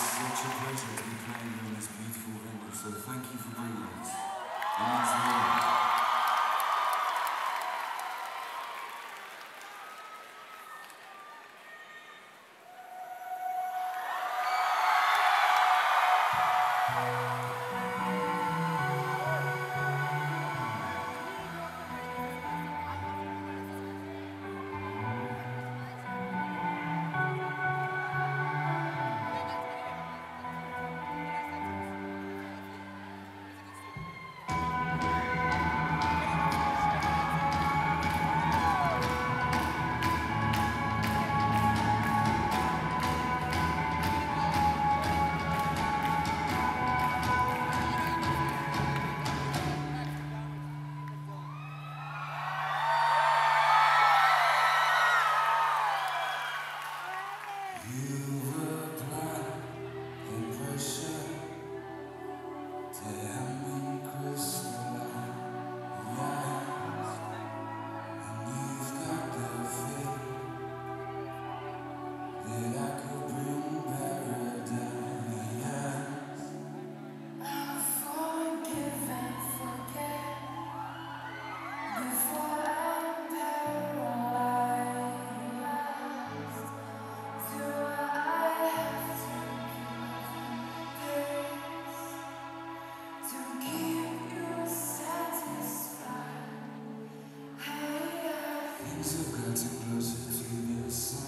such a pleasure to be playing on this beautiful venue, so thank you for doing this. It means a lot. Things have gotten closer to the sun.